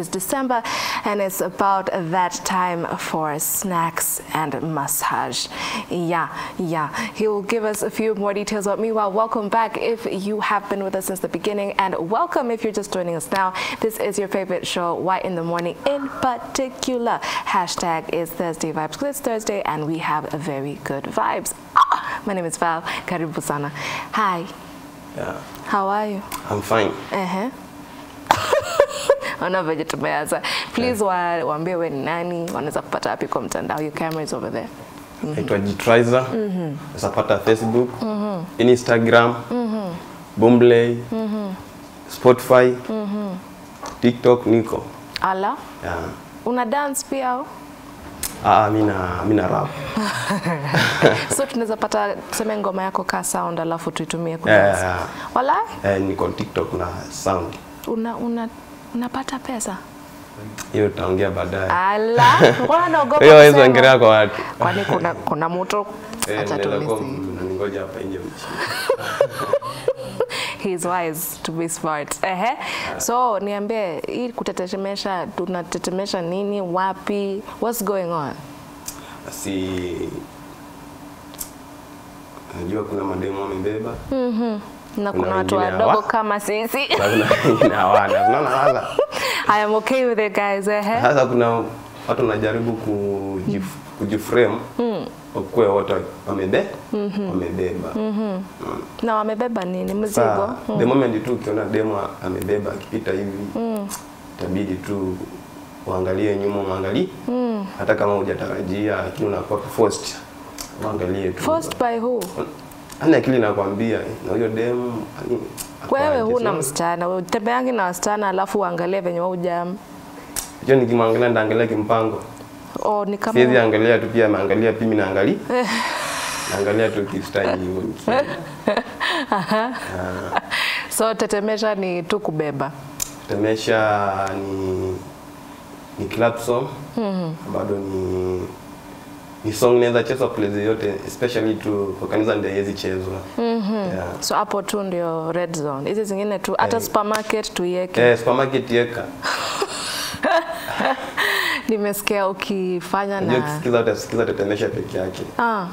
It's December and it's about that time for snacks and massage. Yeah. He will give us a few more details. But meanwhile, welcome back if you have been with us since the beginning, and welcome if you're just joining us now. This is your favorite show, Why in the Morning in particular. Hashtag is Thursday Vibes, because it's Thursday and we have a very good vibes. My name is Val Karib Busana. Hi. Yeah. How are you? I'm fine. Please, waambie we nani wanaweza kupata wapi kwa mtandao? Your camera is over there. Naitwa DJ Thricer. Napata Facebook, Instagram, Bumble, Spotify, TikTok niko. Ala? Yeah. Una dance pia au? Mina rap. So tunaweza pata tuseme ngoma yako ka sound alafu tuitumie kwa dance. Wala? Niko TikTok na sound. Unapata pesa? Hiyo taongea baadaye. Allah, mbona naogopa? Hiyo hizo angalia kwa watu. Kwani kuna moto atatumisi. Ngoja hapa nje uchi. He is wise to be smart. So niambie hii kutetemesha tunatetemesha nini wapi? What's going on? Si najua kuna mademu wamebeba. Na kuna watu wadogo kama sisi. I am okay with it, guys. Hasa kuna watu najaribu kujiframe kwa watu wamebeba. Na wamebeba nini? Mzigo. The moment tu ukiona demo amebeba akipita hivi, itabidi tu uangalie nyuma, uangalie hata kama hujatarajia kitu unakuwa forced. Uangalie tu. Forced by who? Ana kile nakwambia na huyo demu yani wewe huna msichana wewe utembeangi na wasichana alafu uangalie venye wao jam. Hiyo nikimwangalia ndaangalia kimpango. Oh ni kama sisi angalia tu pia naangalia pimi naangalia. Naangalia tu kistaji hiyo. So tetemesha ni tu kubeba. Tetemesha ni club song. Bado ni song nenda cheza place yote especially to organize ndio hizi chezo. So hapo tu ndio red zone. Hizi zingine tu hata supermarket tu yeke. Supermarket yeka. Nimesikia ukifanya na ukisikiza tetemesha peke yake.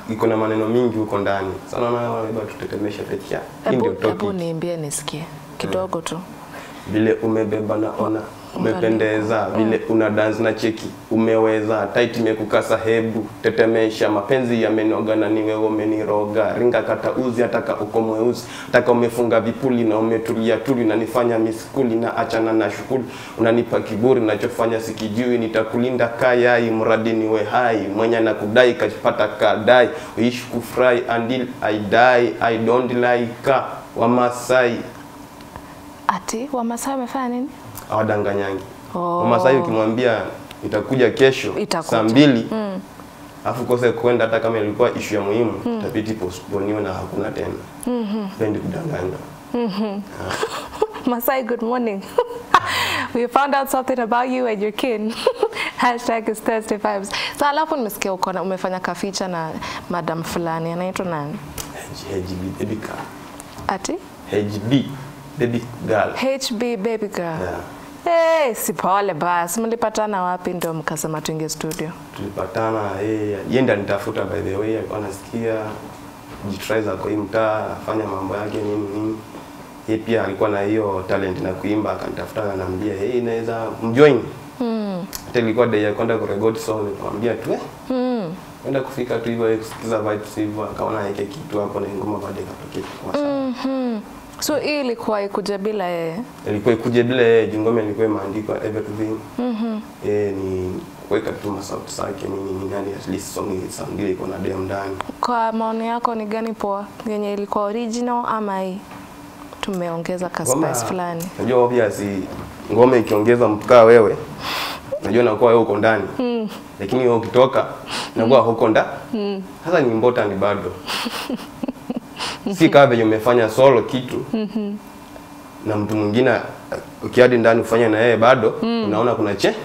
Iko na maneno mingi huko ndani. Sana na wabeba tutetemesha peke yake. Hii ndio topic. Hebu niambie nisikie kidogo tu. Vile umebeba naona umependeza, vile una dance na cheki umeweza, tight imekukasa hebu tetemesha, mapenzi yamenoga na ni wewe umeniroga, ringa kata uzi ataka uko mweusi, ataka umefunga vipuli na umetulia tuli na nifanya miskuli na achana na shukuli, unanipa kiburi ninachofanya sikijui, nitakulinda kayai mradi niwe hai, mwenye nakudai kajipata kadai, uishi kufurahi until I die, I don't like Wamasai. Ati Wamasai wamefanya nini? Awadanganyangi. Wamasai ukimwambia itakuja kesho saa 2 afu kose kwenda hata kama ilikuwa issue ya muhimu itabidi postpone na hakuna tena. Pendi kudanganya. Masai, good morning. We found out something about you and your kin. Hashtag is Thursday Vibes. So alafu nimesikia uko na umefanya kaficha na madam fulani anaitwa nani? HB baby girl. Ati? HB baby girl. HB baby girl. Yeah. Hey, si pole bas. Mlipatana wapi ndio mkasema tuingie studio? Tulipatana yenda nitafuta by the way anasikia Jitraiza kwa hii mtaa afanya mambo yake nini. Yeye pia alikuwa na hiyo talent na kuimba akanitafuta ananiambia inaweza mjoin. Hata ilikuwa day ya kwenda kurekodi song nikamwambia tu kwenda kufika tu hivyo kusikiza vibes hivyo akaona yake kitu hapo na ngoma baada ikatokea kwa sababu. So ilikuwa ikuja bila yeye. Ilikuwa ikuja bila yeye, ngoma ilikuwa imeandikwa everything. Ni kuweka tu masauti zake nini nani at least song isangile iko na dem ndani. Kwa maoni yako ni gani poa? Yenye ilikuwa original ama hii tumeongeza ka spice fulani? Unajua obviously ngoma ikiongeza mkaa wewe. Unajua nakuwa wewe uko ndani. Lakini wewe ukitoka nakuwa huko ndani. Sasa ni important bado. Si kama vile umefanya solo kitu na mtu mwingine ukiadi ndani ufanya na yeye bado unaona kuna change.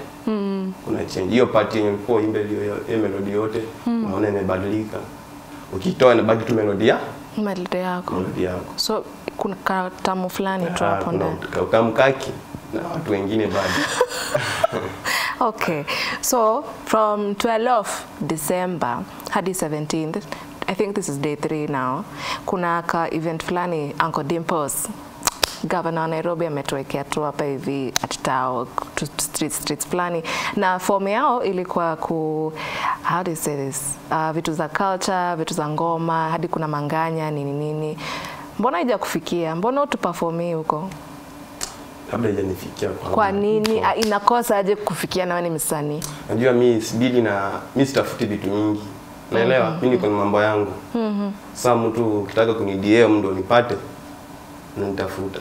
Kuna change hiyo part yenye uko imbe hiyo melody yote unaona imebadilika. Ukitoa na baki tu melody yako. So kuna tamu fulani tu hapo ndani. Ukamkaki na watu wengine bado. Okay, so from 12th December hadi 17th, I think this is day 3 now, kuna ka event flani Uncle Dimples, Governor Nairobi ametuwekea tu hapa hivi at Tao streets flani, na form yao ilikuwa ku how do you say this, vitu za culture, vitu za ngoma, hadi kuna manganya nini nini. Mbona haija kufikia? Mbona utuperform huko? Kabla haijanifikia kwa nini inakosa aje kufikia na wewe ni msanii? Unajua mimi sibili na mimi sitafuti vitu mingi. Naelewa mimi niko na mambo yangu. Sasa mtu ukitaka kuniDM ndio nipate na nitafuta.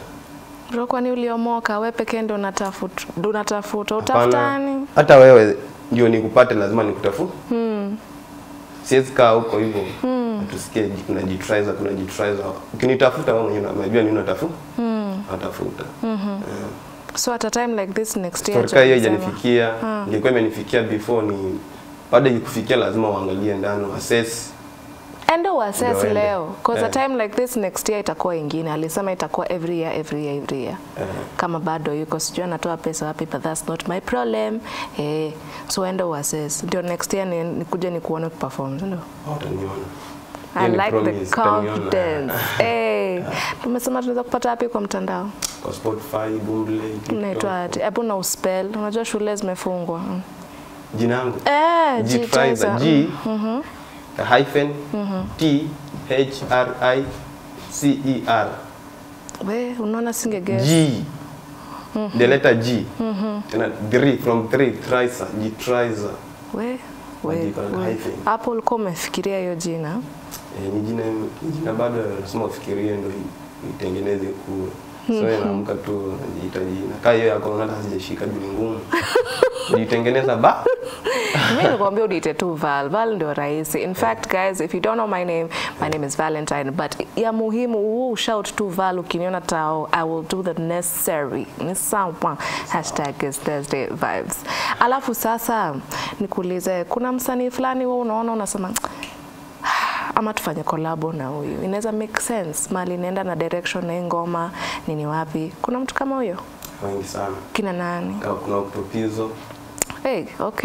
Bro, kwani uliomoka wewe pekee ndio unatafuta? Utafuta nani? Hata wewe ndio nikupate lazima nikutafuta. Siwezi kaa huko hivyo. Tusikie kuna J-Thricer, kuna J-Thricer. Ukinitafuta wewe mwenyewe unajua nini unatafuta? Atafuta. So at a time like this next year. Story hiyo haijanifikia. Nilikuwa imenifikia before ni baada ya kufikia lazima uangalie ndani assess. Endo assess leo because a time like this next year itakuwa nyingine. Alisema itakuwa every year. Kama bado yuko sijui anatoa pesa wapi, but that's not my problem. So endo assess. Ndio next year nikuje nikuone perform, ndio? Utaniona. I like the confidence. Tumesema tunaweza kupata wapi kwa mtandao? Kwa Spotify, Google, tunaitwa hapo na uspell. Unajua shule zimefungwa. Jina langu. J-Thricer. G hyphen T H R I C E R. We unaona singegeza. G. The letter G. Tena 3 from 3 Thricer, J-Thricer. We hapo ulikuwa umefikiria hiyo jina? Ni jina bado nasema ufikirie ndio itengeneze kuwa. So inaamka tu najiita jina. Kama hiyo yako unaona hazijashika juu ngumu. Nitengeneza ba. Mimi nikwambia udiite tu Val. Val ndio rahisi. In fact guys, if you don't know my name is Valentine, but ya muhimu huu shout to Val ukiniona tao, I will do the necessary. Ni sawa. #isthursdayvibes. Alafu sasa nikuulize kuna msanii fulani wewe unaona unasema ama tufanye collab na huyu. Inaweza make sense. Mali inaenda na direction na ngoma nini wapi? Kuna mtu kama huyo? Wengi sana. Kina nani? Kuna Utopizo. Okay.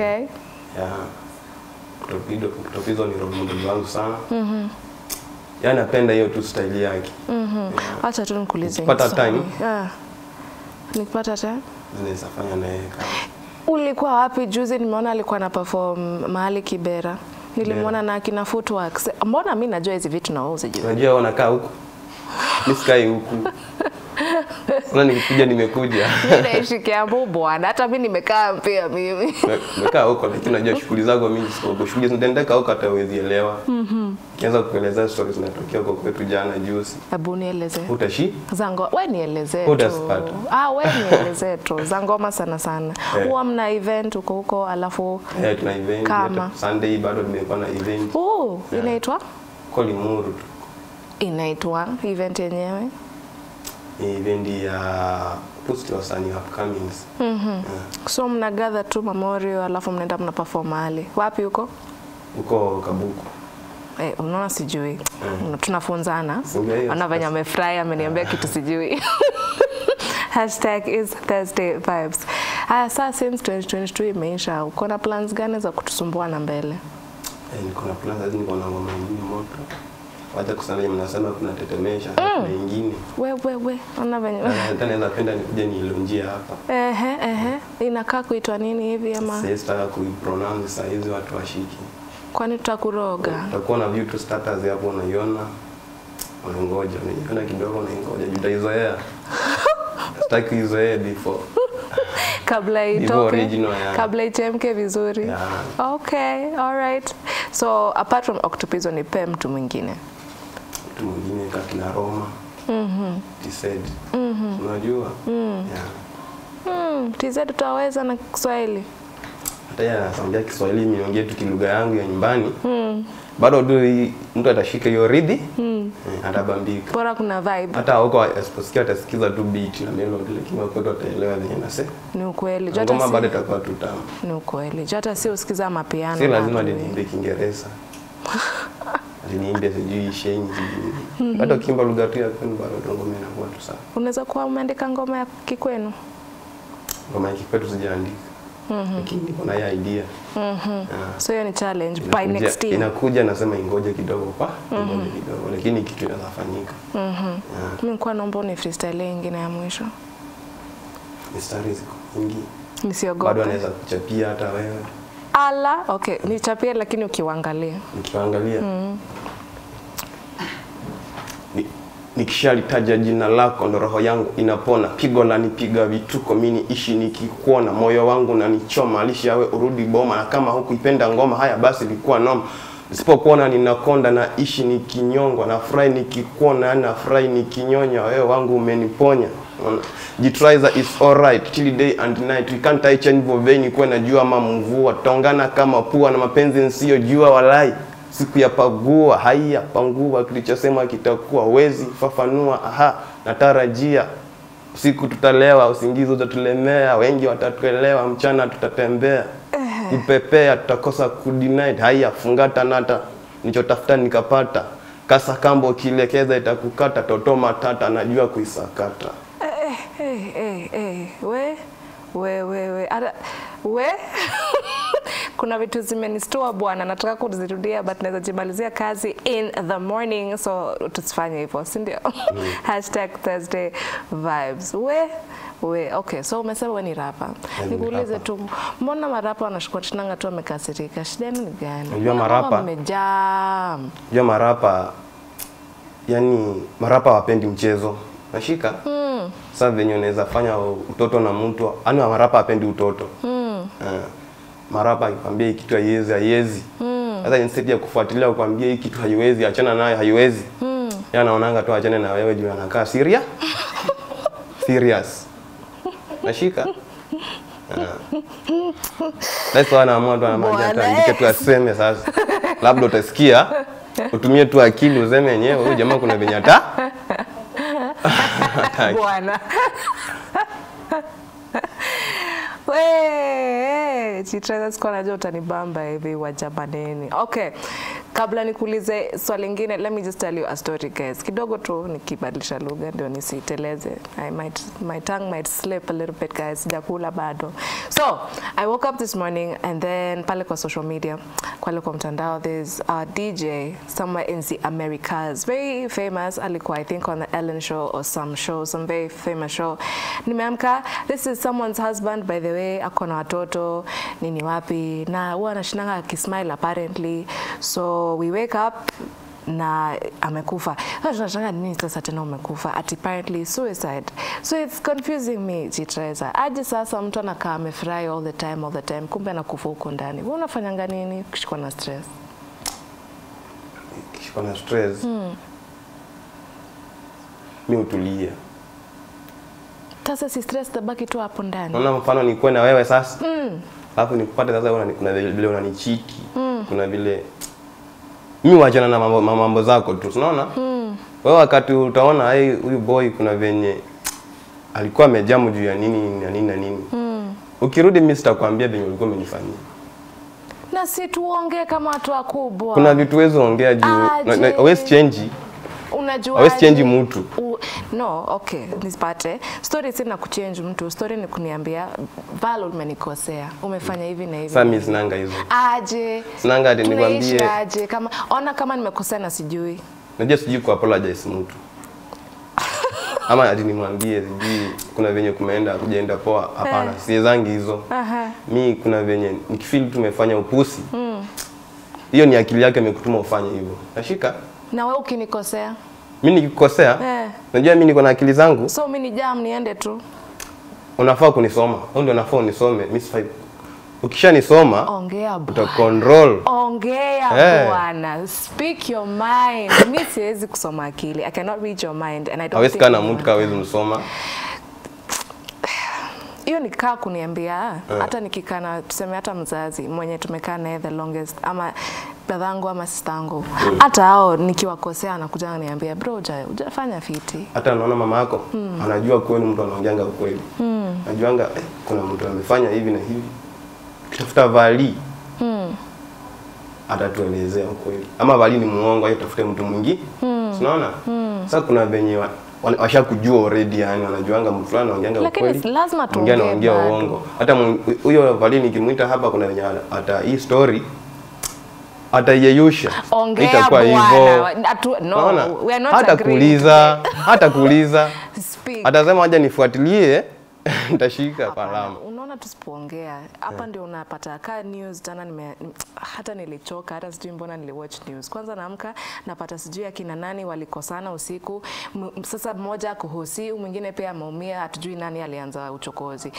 Yeah. Utopizo ni robo wangu sana. Yaani napenda hiyo tu style yake. Acha tu nikuulize. Pata time. Nikipata time? Naweza fanya naye. Ulikuwa wapi juzi? Nimeona alikuwa na perform mahali Kibera. Nilimwona na kina Footworks. Mbona mimi najua hizi vitu na wewe usijui? Unajua wanakaa huku. Mimi sikai huku. Sasa nikikuja nimekuja. Mimi naishikia bwana. Hata mimi nimekaa pia mimi. Nimekaa huko lakini najua shughuli zako mimi sio. Shughuli zinaendelea huko hata huwezi elewa. Kianza kueleza stories zinatokea huko kwetu jana juzi. Hebu nieleze. Utashi? Zango. Wewe nielezee tu. Wewe nielezee tu. Zangoma sana sana. Huwa mna event huko huko alafu tuna event kama Sunday bado nimekuwa na event. Inaitwa Koli Muru. Inaitwa event yenyewe. Event ya post ya sani upcomings. So mnagather tu memorial alafu mnaenda mna perform hali. Wapi huko? Huko Kabuku. Unaona sijui. Tunafunzana. Anafanya amefurahi ameniambia kitu sijui. #isthursdayvibes. Sasa since 2022 imeisha, uko na plans gani za kutusumbua na mbele? Niko na plans hizi, niko na ngoma nyingi moto. Wacha kusema mnasema kuna tetemesha na nyingine. We unafanya. Nataka napenda nikuje nilonjie hapa. Inakaa kuitwa nini hivi ama? Sasa kuipronounce saa hizi watu washiki. Kwani tutakuroga. Tutakuwa na view to starters hapo unaiona. Unangoja niona kidogo na ingoja utaizoea. Sitaki izoea before. Kabla itoke. Kabla ichemke vizuri. Okay, all right. So apart from Octopizo ni pe mtu mwingine. Mtu mwingine kakina Roma. TZ. Unajua? TZ utaweza na Kiswahili. Tayari naongea Kiswahili, niongee tu kilugha yangu ya nyumbani. Bado mtu atashika hiyo ridhi. Atabambika. Bora kuna vibe. Hata huko asiposikia atasikiza tu beat na melody lakini watu wataelewa nini nasema. Ni ukweli. Kama bado itakuwa tutamu. Ni ukweli. Hata si usikiza mapiano. Si lazima niimbe Kiingereza. Niimbe sijui shenzi. Hata kimba lugha tu ya kwenu bado ngoma inakuwa tu sawa. Unaweza kuwa umeandika ngoma ya Kikwenu? Ngoma ya Kikwetu sijaandika. Lakini niko na hiyo idea. So hiyo ni challenge by next year. Inakuja nasema ingoje kidogo kwa ingoje kidogo lakini kitu inafanyika. Mimi nilikuwa naomba ni freestyle nyingine ya mwisho. Freestyle nyingi. Msiogope. Bado anaweza kuchapia hata wewe. Ala, okay, nichapia lakini ukiangalia. Nikiangalia. Nikishalitaja jina lako ndo roho yangu inapona, pigo la nipiga vituko mimi ishi nikikuona, moyo wangu unanichoma, alishi yawe urudi boma, na kama hukuipenda ngoma haya basi ilikuwa noma, nisipokuona ninakonda, na ishi nikinyongwa, na furahi nikikuona, na furahi nikinyonya, wewe wangu umeniponya. DJ Thricer is alright till day and night, we can't touch any vein kwa najua mamvua, tongana kama pua na mapenzi nsio jua walai. Siku ya pagua, haya pangua, kilichosema kitakuwa, wezi fafanua, aha, natarajia. Siku tutalewa, usingizi utatulemea, wengi watatuelewa, mchana tutatembea. Ipepea, tutakosa kudenied, haya fungata nata, nichotafuta nikapata. Kasa kambo kilekeza itakukata, totoma tata, najua kuisakata. We kuna vitu zimenistua bwana, nataka kuzirudia but naweza jimalizia kazi in the morning, so tusifanye hivyo, si ndio? #ThursdayVibes. We okay, so umesema wewe ni rapa. Nikuulize tu, mbona marapa wanashukua tunanga tu wamekasirika? Shida ni gani? Unajua marapa wamejam. Unajua marapa yani marapa wapendi mchezo. Nashika? Sasa venye unaweza fanya utoto na mtu, yani marapa wapendi utoto. Marapa ikwambia kitu haiwezi. Sasa instead ya kufuatilia ukwambia kitu haiwezi, achana naye haiwezi. Yeye anaonanga tu achane na wewe juu anakaa serious. Serious. Nashika? Sasa anaamua tu anamjia tandike tu aseme sasa. Labda utasikia, utumie tu akili uzeme yenyewe, huyu jamaa kuna venye ata. Bwana. Wee, Chitreza sikuwa najua utanibamba hivi wajamaneni. Okay, kabla nikuulize swali ingine, let me just tell you a story guys. Kidogo tu nikibadilisha lugha ndio nisiteleze. My tongue might slip a little bit guys, sijakula bado. So, I woke up this morning and then pale kwa social media, pale kwa mtandao, there's a DJ somewhere in the Americas. Very famous, alikuwa I think on the Ellen Show or some show, some very famous show. Nimeamka, this is someone's husband by the way, akona watoto, nini wapi, na huwa anashinanga akismile apparently. So we wake up na amekufa. Sasa tunashanga nini sasa tena umekufa? Apparently suicide. So it's confusing me, Chitreza. Aje sasa mtu anakaa amefurahi all the time kumbe anakufa huko ndani. Wewe unafanyanga nini ukishikwa na stress? Ukishikwa na stress. Mimi utulia. Sasa si stress tabaki tu hapo ndani. Unaona mfano nikuwe na wewe sasa. Alafu nikupate sasa kuna vile unanichiki. Kuna vile mimi waachana na mambo zako tu, unaona? Wewe wakati utaona huyu boy kuna venye alikuwa amejamu juu ya nini. Ukirudi mimi sitakwambia venye ulikuwa umenifanyia. Na si tuongee kama watu wakubwa. Kuna vitu wewe ongea juu always change. Unajua always change mtu. No, okay, nisipate. Story si na kuchange mtu, story ni kuniambia Val umenikosea. Umefanya hivi na hivi. Sasa mimi sinanga hizo. Aje. Sinanga hadi nikwambie. Aje kama ona kama nimekosea na sijui. Najua sijui ku apologize mtu. Ama hadi nimwambie sijui kuna venye kumeenda kujaenda poa, hapana. Siezangi hizo. Mimi kuna venye nikifeel tumefanya upusi. Hiyo ni akili yake imekutuma ufanye hivyo. Nashika? Na wewe ukinikosea? Mimi nikikosea? Unajua mimi niko na akili zangu. So mimi ni jam niende tu. Unafaa kunisoma. Wewe ndio unafaa unisome. Mimi sifai. Ukishanisoma, ongea bwana. Utacontrol. Ongea bwana. Speak your mind. Mimi siwezi kusoma akili. I cannot read your mind and I don't think. Hawezi kana mtu kawezi msoma. Hiyo nikaa kuniambia hata nikikana tuseme hata mzazi mwenye tumekaa naye the longest ama babangu ama sistangu hata hao nikiwakosea anakuja ananiambia bro hujafanya fiti. Hata naona mama yako anajua kweli mtu anaongeanga ukweli. Anajuanga kuna mtu amefanya hivi na hivi. Ukitafuta Vali atatuelezea ukweli. Ama Vali ni muongo, yeye tafute mtu mwingine. Unaona? Sasa kuna venye washa kujua already yani wanajuanga mfulano wangeenda kwa kweli lakini lazima tuongee wanaongea uongo hata huyo Valini kimuita hapa kuna wenye hata hii story atayeyusha itakuwa hivyo no we are not hata kuuliza atasema aje nifuatilie nitashika palama unaona tusipoongea hapa ndio unapata ka news tena hata nilichoka hata sijui mbona niliwatch news kwanza naamka napata sijui akina nani walikosana usiku sasa mmoja kuhosi mwingine pia maumia hatujui nani alianza uchokozi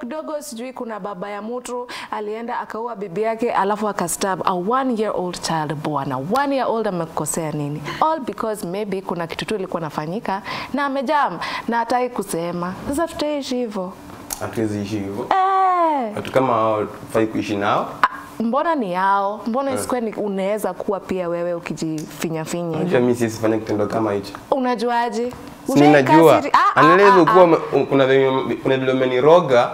kidogo sijui kuna baba ya mtu alienda akaua bibi yake alafu akastab a 1-year-old child bwana 1-year-old amekosea nini all because maybe kuna kitu tu ilikuwa nafanyika na amejam na hataki kusema sasa tutaishi hivyo. Hatuwezi ishi hivyo. Watu kama hao fai kuishi nao. Mbona ni hao? Mbona isikuwe ni unaweza kuwa pia wewe ukijifinyafinya. Unajua mimi sisifanye kitendo kama hicho. Unajuaje? Unajua. Anaweza kuwa kuna vile umeniroga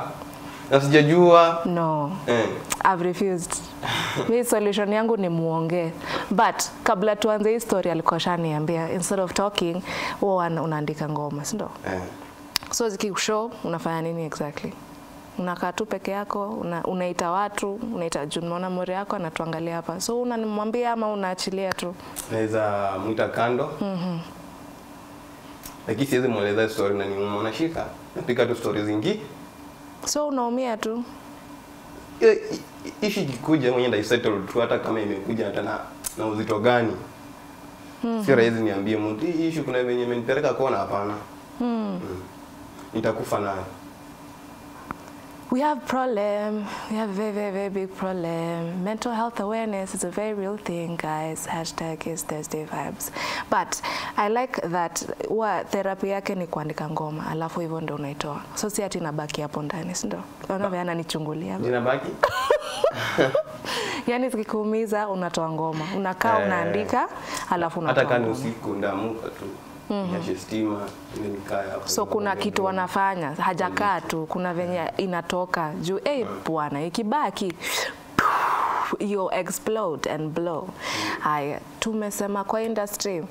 na sijajua. No. I've refused. Mimi solution yangu ni muongee. But kabla tuanze hii story alikuwa shaniambia instead of talking unaandika ngoma, si ndio? So zikikushow unafanya nini exactly? Unakaa tu peke yako, unaita watu, unaita Jumona Mori yako anatuangalia hapa. So unamwambia ama unaachilia tu? Naweza muita kando. Lakini siwezi mueleza story na nini unashika. Napika tu stories nyingi. So unaumia tu. Ishi kikuja mwenye ndio settle tu hata kama imekuja hata na uzito gani. Sio rahisi niambie mtu hii issue kuna yenye imenipeleka kona hapana. Nitakufa nayo. We have problem. We have very, very, very big problem. Mental health awareness is a very real thing, guys. Hashtag is Thursday vibes. But I like that therapy yake ni kuandika ngoma. Alafu hivyo ndio unaitoa. So si ati inabaki hapo ndani, si ndio? Unaona ananichungulia. Inabaki? Yaani sikikuumiza unatoa ngoma. Unakaa unaandika, alafu unatoa. Hata kama usiku ndaamuka tu. Stima, so kuna kitu wanafanya hajakaa tu kuna venye inatoka juu bwana ikibaki you explode and blow. Haya tumesema kwa industry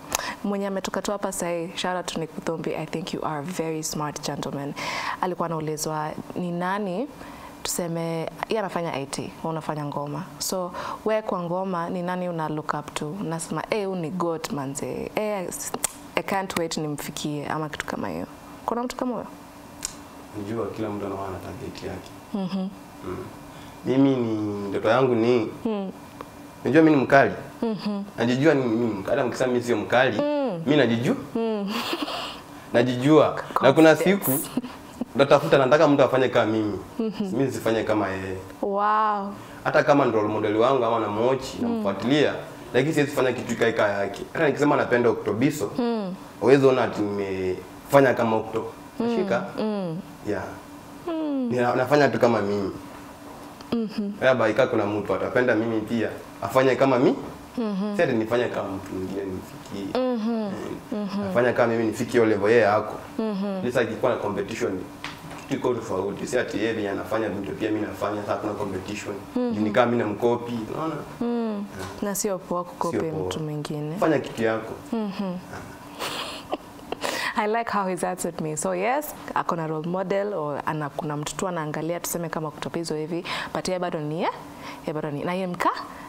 mwenye ametoka tu hapa sai shout out to Nikutumbi I think you are a very smart gentleman alikuwa anaulizwa ni nani tuseme yeye anafanya IT wewe unafanya ngoma so wewe kwa ngoma ni nani una look up to unasema uni god manze I can't wait nimfikie ama kitu kama hiyo. Kuna mtu kama huyo? Unajua kila mtu ana target yake. Mimi ni ndoto yangu ni unajua mimi ni mkali. Najijua ni mimi mkali mkisa mimi sio mkali. Mimi najijua. Najijua. Na kuna siku natafuta nataka mtu afanye kama mimi. Mimi sifanye kama yeye. Wow. Hata kama role model wangu ama namochi namfuatilia. Lakini siwezi kufanya kitu kika yake. Hata nikisema napenda Oktobiso, uwezo una nimefanya kama Okto. Nashika? Yeah. Ninafanya tu kama mimi. Labda ikaa kuna mtu atapenda mimi pia, afanye kama mimi. Sasa nifanye kama mtu mwingine nifikie. Nafanya kama mimi nifikie ile level yako. Sasa ikikuwa na competition tuko tofauti. Si ati yeye anafanya vitu pia mimi nafanya sasa kuna competition. Ni kama mimi namkopi, unaona? Na sio poa kukopi mtu mwingine. Fanya kitu yako. I like how he's answered me. So yes, akona role model or ana kuna mtu tu anaangalia tuseme kama kutopizo hivi, but yeye bado ni na yeye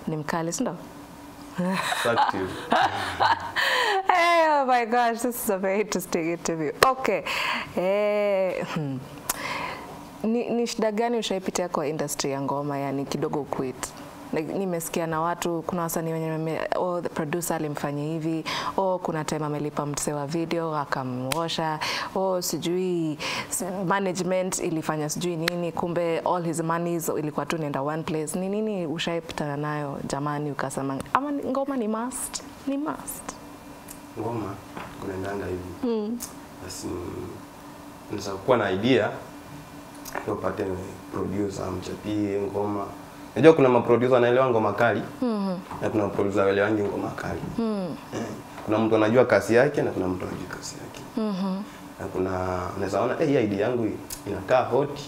ni mkali, si ndio? Active. Hey, oh my gosh, this is a very interesting interview. Okay. Ni shida gani ushaipitia kwa industry ya ngoma yani kidogo quit? Nimesikia na watu kuna wasanii wenye the producer alimfanyia hivi kuna time amelipa mtse wa video akamwosha sijui management ilifanya sijui nini kumbe all his money ilikuwa tu nenda one place ni nini ushaipitana nayo jamani ukasema ama ngoma ni must ngoma kuna ndanga hivi basi unaweza kuwa na idea upate producer amchapie ngoma. Najua kuna maproducer anaelewa ngoma kali. Na kuna maproducer anaelewa ngoma kali. Kuna mtu anajua kasi yake na kuna mtu anajua kasi yake. Na kuna unaweza ona hii idea yangu inakaa hot.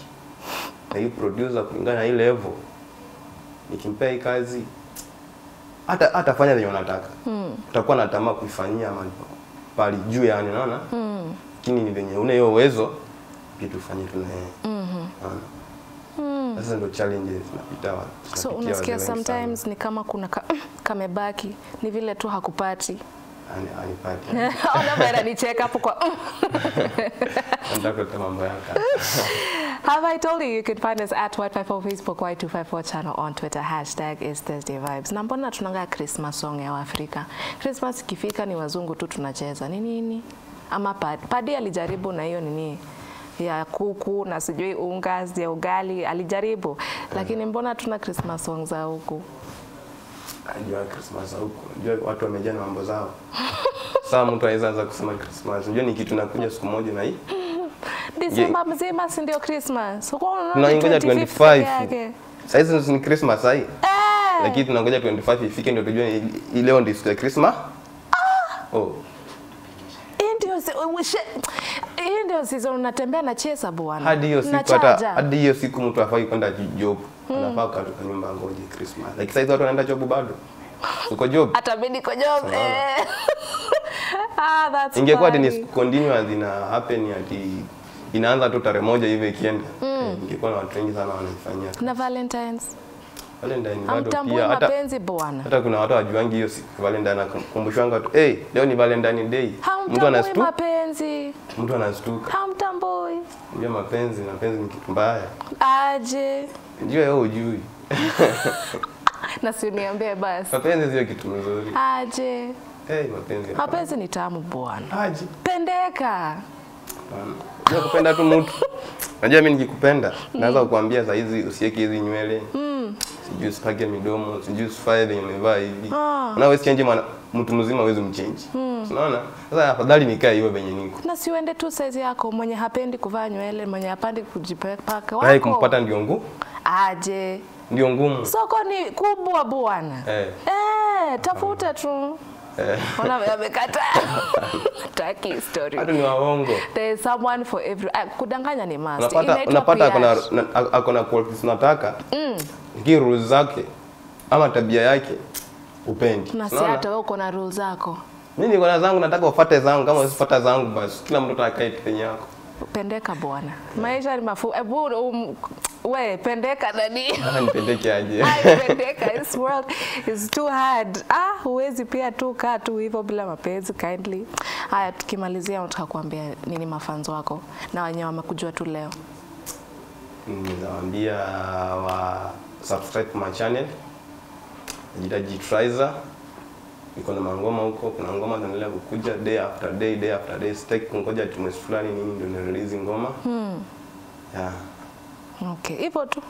Na hii producer kulingana na ile level nikimpea hii kazi hata atafanya vile unataka. Utakuwa na tamaa kuifanyia mali pale juu yani unaona? lakini ni venye una hiyo uwezo kitu fanyike na yeye. Sasa ndo challenges napita wao. So unasikia sometimes sana. Ni kama kuna kamebaki ni vile tu hakupati. Anipati. Ona bwana nicheka hapo kwa. Ndako kama mbaya kaka. Have I told you could find us at Y254 Facebook, Y254 channel on Twitter. Hashtag is Thursday Vibes. Na mbona tunanga Christmas song ya Afrika? Christmas ikifika ni wazungu tu tunacheza. Ni nini? Ama padi alijaribu na hiyo nini? Ya kuku na sijui unga ya ugali alijaribu. Lakini mbona tuna Christmas songs za huku? Ndio Christmas za huku. Ndio watu wamejaa na mambo zao. Sasa mtu anaanza kusema Christmas. Ndio ni kitu nakuja siku moja na hii. December mzima si ndio Christmas. Tunangoja 25. Sasa hizo ni Christmas hai. Lakini tunangoja 25 ifike ndio tujue leo ndio siku ya Christmas. Oh. Ndio sisi unatembea na chesa bwana. Hadi hiyo siku hata hadi hiyo siku mtu afai kwenda job. Anafaa kutoka nyumba ngoje Christmas. Like sasa hizo watu wanaenda job bado. Uko job? Hata mimi niko job. That's ingekuwa ni continuous ina happen ati inaanza tu tarehe moja hivi ikienda. Ingekuwa na watu wengi sana wanaifanyia. Na Valentines. Valentine bado pia mapenzi bwana. Hata kuna watu wajuangi hiyo siku Valentine anakumbushwanga tu, "Hey, leo ni Valentine Day." Mtu anastuka. Mapenzi. Mtu anastuka. Hamtambui. Ndio mapenzi, na penzi ni kitu mbaya. Aje. Ndio wewe hujui. Na si niambie basi. Mapenzi sio kitu mzuri. Aje. Hey, mapenzi. Mapenzi ni tamu bwana. Aje. Pendeka. Ndio kupenda tu mtu. Unajua mimi nikikupenda, naweza kukuambia saa hizi usiweke hizi nywele. Sijui usipake midomo, sijui usifae venye umevaa hivi. Na wewe change mwana mtu mzima huwezi mchange. Unaona? Sasa afadhali nikae hiyo venye niko. Na siuende tu size yako, mwenye hapendi kuvaa nywele, mwenye hapendi kujipaka. Wao kumpata ndio ngumu. Aje. Ndio ngumu. Soko ni kubwa bwana. Tafuta tu. Ona wamekataa. Taki story. Hata ni waongo. There is someone for every. Kudanganya ni must. Unapata akona qualities unataka. Niki rules zake ama tabia yake upendi. Na si hata wewe uko na rules zako. Mimi niko na zangu nataka ufuate zangu kama usifuate zangu basi kila mtu atakaye penye yako. Pendeka bwana. Maisha ni mafu. We pendeka nani? Pendeke aje. Pendeka this world is too hard. Huwezi pia tu kaa tu hivyo bila mapenzi kindly. Haya tukimalizia nataka kuambia nini mafanzo wako na wenyewe wamekujua tu leo. Ninawaambia wa subscribe to my channel. DJ Thricer. Niko na mangoma huko, kuna ngoma zinaendelea kukuja day after day. Stack kungoja tu mwezi fulani nini ndio na release ngoma. Yeah. Okay, hivyo tu.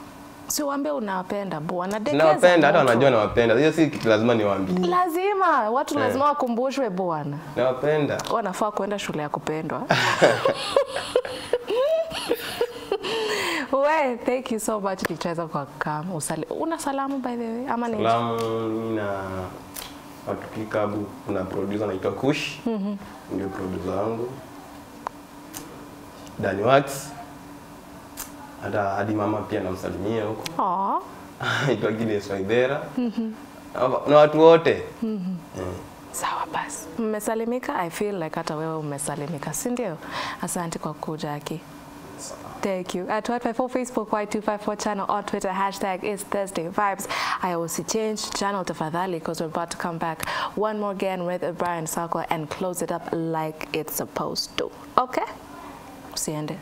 Si waambie unawapenda bwana dekeza. Nawapenda hata wanajua nawapenda. Hiyo si kitu lazima niwaambie. Lazima, watu lazima wakumbushwe bwana. Nawapenda. Wanafaa kwenda shule ya kupendwa. Well, thank you so much Thricer kwa kama usali. Una salamu by the way ama nini? Salamu na atukabu kuna producer anaitwa Kush. Ndio producer wangu. Dani Wax. Hadi mama pia namsalimia huko. Aitwa Guinness Kibera. Na watu wote. Sawa basi. Mmesalimika. I feel like hata wewe umesalimika, si ndio? Asante kwa kuja haki. Thank you. At Y254 Facebook, Y254 channel on Twitter, hashtag is Thursday Vibes. I also changed channel to Fadhali because we're about to come back one more again with Brian Sarko and close it up like it's supposed to. Okay? Usiende.